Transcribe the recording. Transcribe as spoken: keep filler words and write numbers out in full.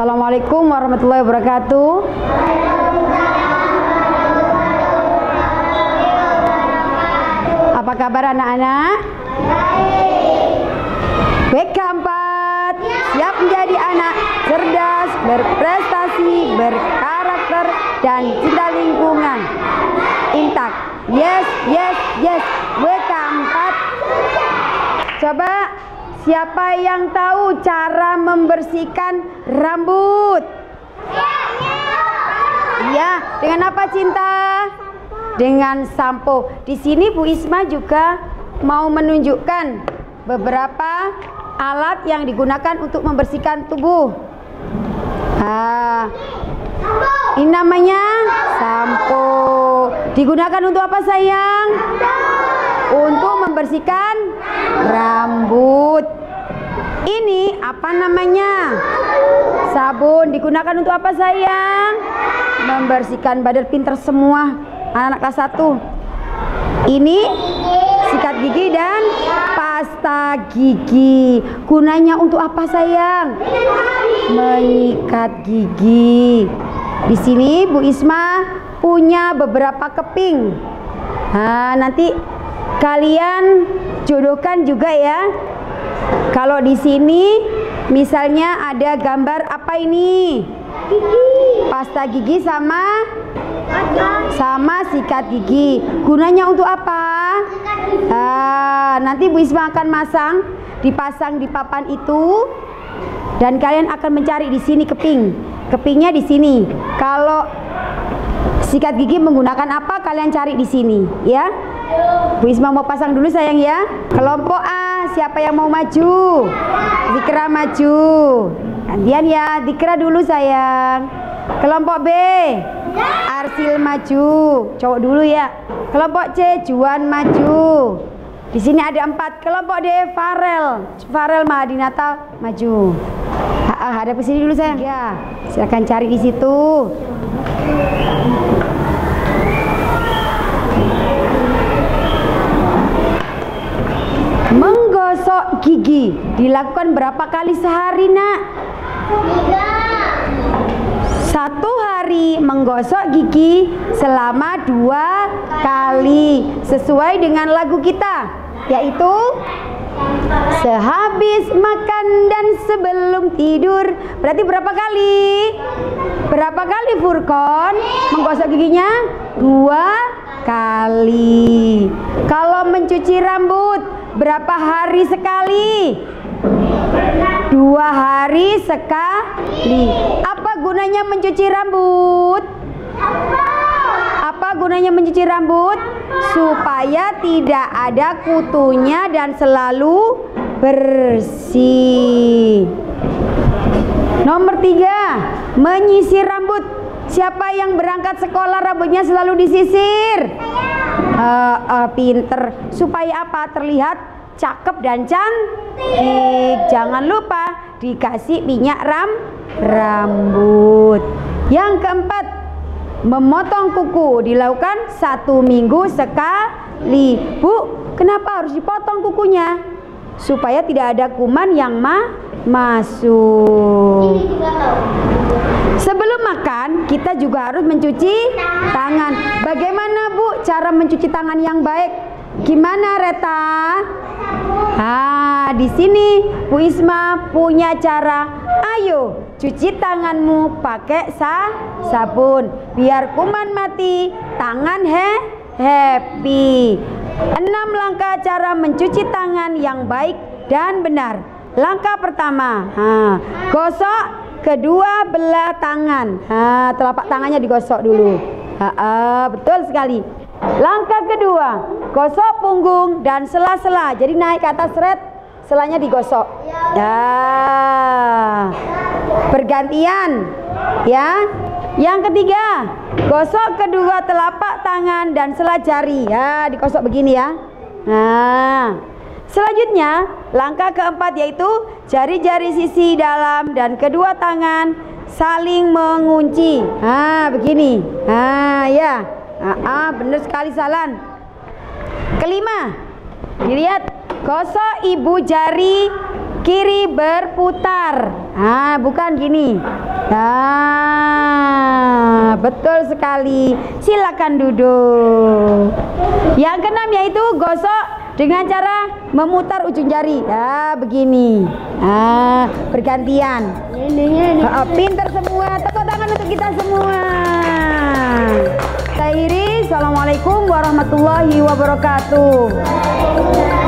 Assalamualaikum warahmatullahi wabarakatuh. Apa kabar anak-anak? B K empat, siap menjadi anak cerdas, berprestasi, berkarakter, dan cinta lingkungan. Intak, yes, yes, yes, B K empat. Coba, siapa yang tahu cara membersihkan rambut? Ya, dengan apa Cinta? Dengan sampo. Di sini Bu Isma juga mau menunjukkan beberapa alat yang digunakan untuk membersihkan tubuh. Ah, ini namanya sampo. Digunakan untuk apa sayang? Untuk membersihkan rambut. Ini apa namanya? Sabun. Digunakan untuk apa sayang? Membersihkan badan. Pinter semua anak kelas satu. Ini sikat gigi dan pasta gigi. Gunanya untuk apa sayang? Menyikat gigi. Di sini Bu Isma punya beberapa keping. Nah, nanti kalian jodohkan juga ya. Kalau di sini misalnya ada gambar apa ini? Pasta gigi sama sama sikat gigi. Gunanya untuk apa? Ah, nanti Bu Isma akan masang, dipasang di papan itu, dan kalian akan mencari di sini keping. Kepingnya di sini. Kalau sikat gigi menggunakan apa? Kalian cari di sini, ya. Bu Isma mau pasang dulu sayang ya. Kelompok A, siapa yang mau maju? Zikra maju. Gantian ya, Zikra dulu sayang. Kelompok B, Arsil maju, cowok dulu ya. Kelompok C, Juan maju. Di sini ada empat. Kelompok D, Farel, Farel Mahadinata maju. Ah, ada kesini dulu sayang. Ya, silakan cari di situ. Menggosok gigi dilakukan berapa kali sehari nak? Tiga. Satu hari menggosok gigi selama dua kali sesuai dengan lagu kita, yaitu sehabis makan dan sebelum tidur. Berarti berapa kali? Berapa kali Furkon menggosok giginya? Dua kali. Kalau mencuci rambut berapa hari sekali? Dua hari sekali. Apa gunanya mencuci rambut? Apa? Apa gunanya mencuci rambut? Apa? Supaya tidak ada kutunya dan selalu bersih. Nomor tiga, menyisir rambut. Siapa yang berangkat sekolah rambutnya selalu disisir? Uh, uh, pinter. Supaya apa? Terlihat cakep dan cantik. Jangan lupa dikasih minyak ram rambut. Yang keempat, memotong kuku dilakukan satu minggu sekali. Bu, kenapa harus dipotong kukunya? Supaya tidak ada kuman yang ma masuk. Sebelum makan kita juga harus mencuci tangan. Bagaimana Bu cara mencuci tangan yang baik? Gimana Reta? Ah, di sini Bu Isma punya cara. Ayo cuci tanganmu pakai sa sabun biar kuman mati, tangan he happy. Enam langkah cara mencuci tangan yang baik dan benar. Langkah pertama, ah, gosok kedua belah tangan. Ah, telapak tangannya digosok dulu. Ah, ah, betul sekali. Langkah kedua, gosok punggung dan sela-sela. Jadi naik ke atas red, selanya digosok. Ya. Bergantian, ya. Yang ketiga, gosok kedua telapak tangan dan sela jari. Ya, digosok begini ya. Nah, selanjutnya langkah keempat yaitu jari-jari sisi dalam dan kedua tangan saling mengunci. Ah, begini. Ah, ya. Ah, bener sekali Salan. Kelima, dilihat gosok ibu jari kiri berputar. Ah, bukan gini. Nah, betul sekali. Silakan duduk. Yang keenam yaitu gosok dengan cara memutar ujung jari. Nah, begini. Nah, bergantian. Oh, pinter semua. Tepuk tangan untuk kita semua. Tahiri, assalamualaikum warahmatullahi wabarakatuh.